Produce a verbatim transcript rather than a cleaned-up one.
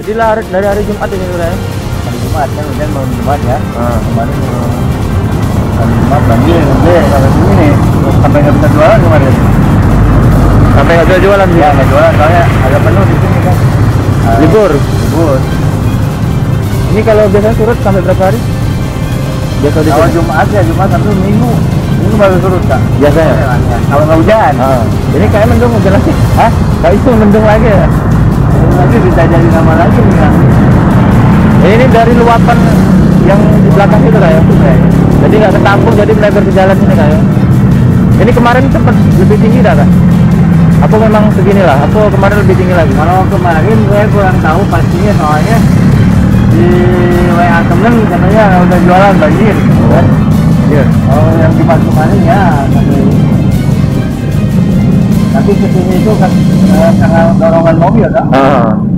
Jadi lah dari hari Jumat ini udah ya? Hari Jumat kan udah mau Jumat ya. Nah, kemarin hari Jumat lagi udah sampai sini nih. Sampai nggak bisa jualan kemarin. Sampai nggak bisa jualan ya? Nggak jualan soalnya agak penuh di sini kan. Uh, libur. Libur. Ini kalau biasanya surut sampai berapa hari? Biasa di awal Jumat ya, Jumat sampai Minggu. Minggu baru surut kan? Biasanya. Kalau nggak hujan. Uh. Ini kayak mendung hujan lagi. Hah? Kalau itu mendung lagi ya? Nanti bisa jadi nama lagi nih kan? Ini dari luapan yang di belakang itu kayak ya? Jadi nggak ketampung, jadi melebar ke jalan sini kayak. Ini kemarin sempat lebih tinggi dah kan? Aku memang seginilah. Aku kemarin lebih tinggi lagi. Kalau kemarin gue kurang tahu pastinya soalnya di W A temen katanya udah jualan banjir. Iya. Yeah. Oh, yang di Pasukannya ya. Tapi, tapi kesini itu kan karena dorongan mobil kan? Uh.